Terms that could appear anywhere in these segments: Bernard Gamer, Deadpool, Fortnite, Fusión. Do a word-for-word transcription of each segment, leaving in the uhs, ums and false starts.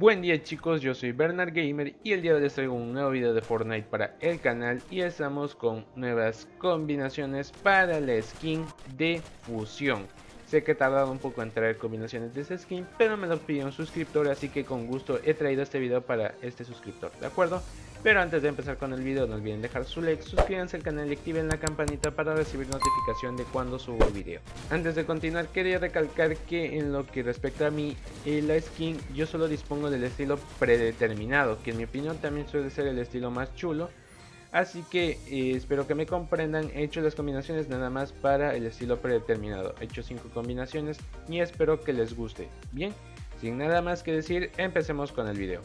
Buen día chicos, yo soy Bernard Gamer y el día de hoy les traigo un nuevo video de Fortnite para el canal y estamos con nuevas combinaciones para la skin de Fusión. Sé que he tardado un poco en traer combinaciones de esa skin, pero me lo pidió un suscriptor, así que con gusto he traído este video para este suscriptor, ¿de acuerdo? Pero antes de empezar con el video no olviden dejar su like, suscríbanse al canal y activen la campanita para recibir notificación de cuando subo video. Antes de continuar quería recalcar que en lo que respecta a mí eh, la skin, yo solo dispongo del estilo predeterminado, que en mi opinión también suele ser el estilo más chulo. Así que eh, espero que me comprendan, he hecho las combinaciones nada más para el estilo predeterminado, he hecho cinco combinaciones y espero que les guste. Bien, sin nada más que decir, empecemos con el video.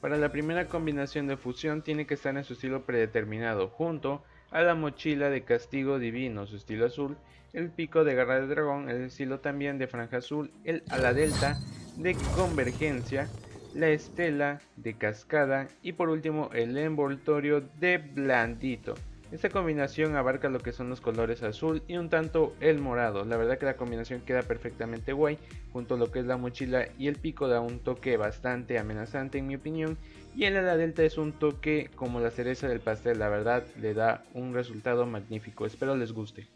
Para la primera combinación de fusión tiene que estar en su estilo predeterminado, junto a la mochila de castigo divino, su estilo azul, el pico de garra de dragón, el estilo también de franja azul, el ala delta de convergencia, la estela de cascada y por último el envoltorio de blandito. Esta combinación abarca lo que son los colores azul y un tanto el morado. La verdad que la combinación queda perfectamente guay, junto a lo que es la mochila y el pico da un toque bastante amenazante en mi opinión, y el ala delta es un toque como la cereza del pastel, la verdad le da un resultado magnífico, espero les guste.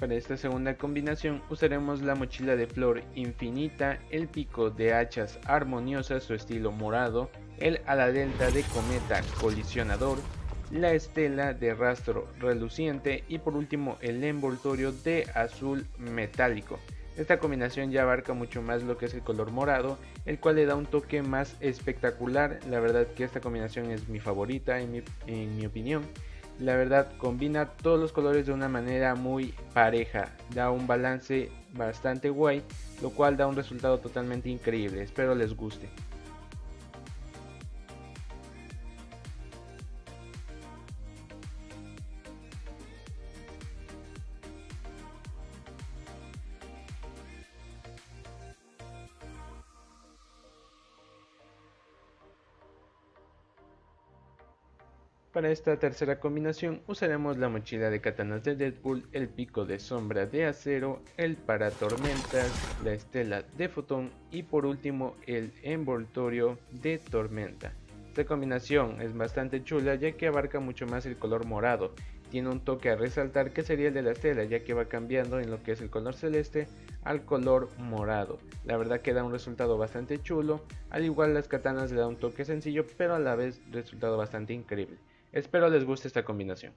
Para esta segunda combinación usaremos la mochila de flor infinita, el pico de hachas armoniosas su estilo morado, el ala delta de cometa colisionador, la estela de rastro reluciente y por último el envoltorio de azul metálico. Esta combinación ya abarca mucho más lo que es el color morado, el cual le da un toque más espectacular, la verdad que esta combinación es mi favorita en mi, en mi opinión. La verdad combina todos los colores de una manera muy pareja, da un balance bastante guay, lo cual da un resultado totalmente increíble, espero les guste. Para esta tercera combinación usaremos la mochila de katanas de Deadpool, el pico de sombra de acero, el paratormentas, la estela de fotón y por último el envoltorio de tormenta. Esta combinación es bastante chula ya que abarca mucho más el color morado, tiene un toque a resaltar que sería el de la estela ya que va cambiando en lo que es el color celeste al color morado. La verdad que da un resultado bastante chulo, al igual las katanas le da un toque sencillo pero a la vez resultado bastante increíble. Espero les guste esta combinación.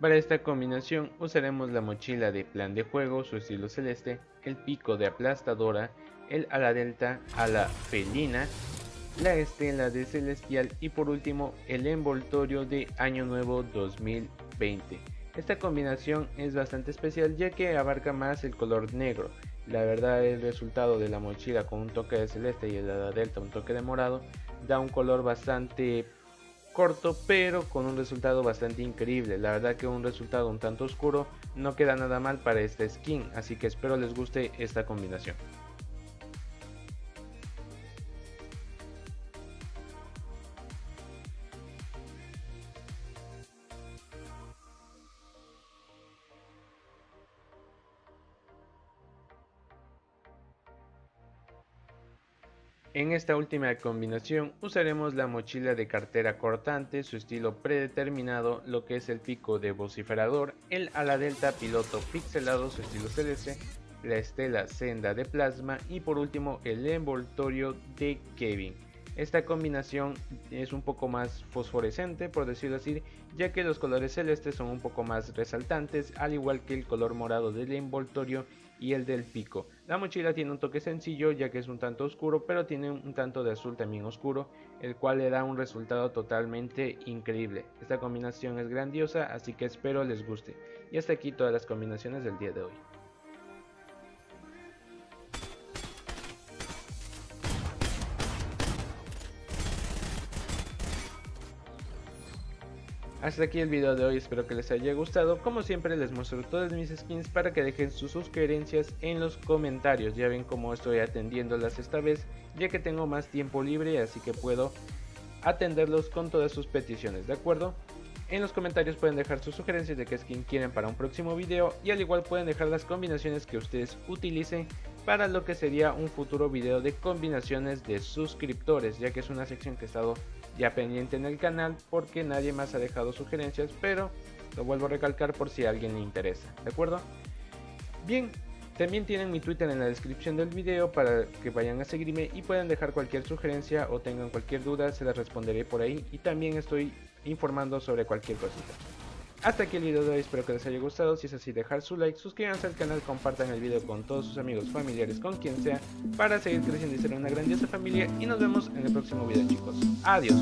Para esta combinación usaremos la mochila de plan de juego, su estilo celeste, el pico de aplastadora, el ala delta a la felina, la estela de celestial y por último el envoltorio de año nuevo dos mil veinte. Esta combinación es bastante especial ya que abarca más el color negro. La verdad el resultado de la mochila con un toque de celeste y el ala delta un toque de morado da un color bastante corto pero con un resultado bastante increíble. La verdad que un resultado un tanto oscuro no queda nada mal para esta skin, así que espero les guste esta combinación. En esta última combinación usaremos la mochila de cartera cortante, su estilo predeterminado, lo que es el pico de vociferador, el ala delta piloto pixelado, su estilo celeste, la estela senda de plasma y por último el envoltorio de Kevin. Esta combinación es un poco más fosforescente por decirlo así, ya que los colores celestes son un poco más resaltantes, al igual que el color morado del envoltorio y el del pico. La mochila tiene un toque sencillo ya que es un tanto oscuro, pero tiene un tanto de azul también oscuro, el cual le da un resultado totalmente increíble. Esta combinación es grandiosa, así que espero les guste. Y hasta aquí todas las combinaciones del día de hoy. Hasta aquí el video de hoy, espero que les haya gustado. Como siempre les muestro todas mis skins para que dejen sus sugerencias en los comentarios. Ya ven cómo estoy atendiéndolas esta vez, ya que tengo más tiempo libre, así que puedo atenderlos con todas sus peticiones, ¿de acuerdo? En los comentarios pueden dejar sus sugerencias de qué skin quieren para un próximo video, y al igual pueden dejar las combinaciones que ustedes utilicen para lo que sería un futuro video de combinaciones de suscriptores, ya que es una sección que he estado ya pendiente en el canal porque nadie más ha dejado sugerencias, pero lo vuelvo a recalcar por si a alguien le interesa, ¿de acuerdo? Bien, también tienen mi Twitter en la descripción del video para que vayan a seguirme y puedan dejar cualquier sugerencia o tengan cualquier duda, se las responderé por ahí, y también estoy informando sobre cualquier cosita. Hasta aquí el video de hoy, espero que les haya gustado. Si es así, dejar su like, suscríbanse al canal, compartan el video con todos sus amigos, familiares, con quien sea, para seguir creciendo y ser una grandiosa familia, y nos vemos en el próximo video, chicos. Adiós.